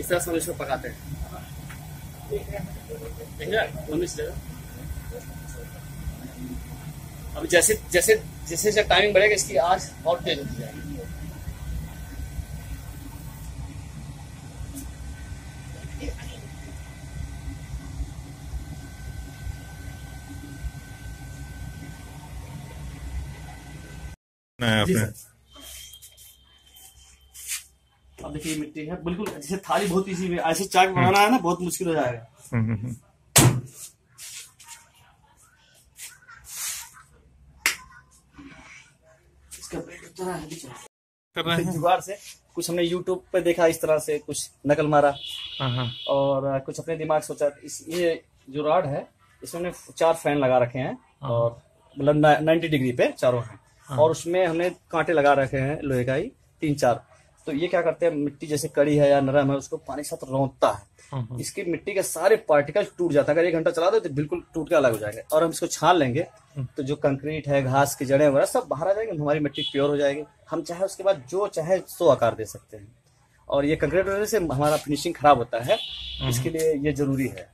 इस तरह से इसको पकाते हैं। 19 जगह अब जैसे जैसे जैसे जैसे टाइमिंग बढ़ेगा इसकी आंच और तेज होती जाएगी। अब देखिए मिट्टी है बिल्कुल जैसे थाली बहुत इजी में, ऐसे चाट बनाना है ना बहुत मुश्किल हो जाएगा। इसका पेट तो कर रहे हैं जुगाड़ से, कुछ हमने YouTube पे देखा इस तरह से कुछ नकल मारा और कुछ अपने दिमाग सोचा। इस ये जो रॉड है इसमें 4 फैन लगा रखे हैं और मतलब 90 डिग्री पे चारों हैं और उसमें हमने कांटे लगा रखे हैं लोहे का ही 3-4। तो ये क्या करते हैं मिट्टी जैसे कड़ी है या नरम है उसको पानी के साथ रौंदता है, इसकी मिट्टी के सारे पार्टिकल टूट जाता है। अगर 1 घंटा चला दो तो बिल्कुल टूट के अलग हो जाएंगे और हम इसको छान लेंगे तो जो कंक्रीट है, घास की जड़ें वगैरह सब बाहर आ जाएंगे, हमारी मिट्टी प्योर हो जाएगी। हम चाहे उसके बाद जो चाहे सो आकार दे सकते हैं। और ये कंक्रीट से हमारा फिनिशिंग खराब होता है, इसके लिए ये जरूरी है।